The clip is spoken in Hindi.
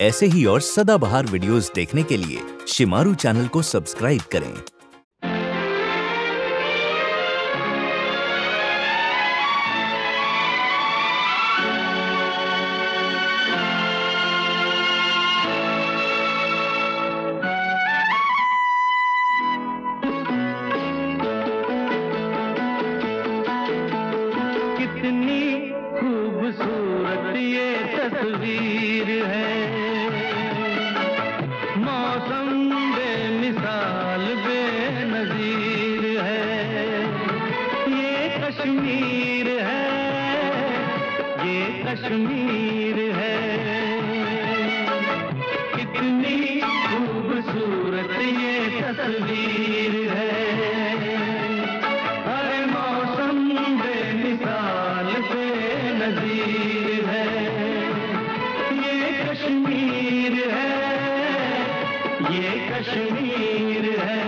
ऐसे ही और सदाबहार वीडियोस देखने के लिए शिमारू चैनल को सब्सक्राइब करें। कितनी खूबसूरत ये तस्वीर है, मौसम बेमिसाल बेनजीर है। ये कश्मीर है, ये कश्मीर है। कितनी खूबसूरत ये तस्वीर है। हर मौसम बेमिसाल बेनजीर है। ये कश्मीर है, ये कश्मीर है।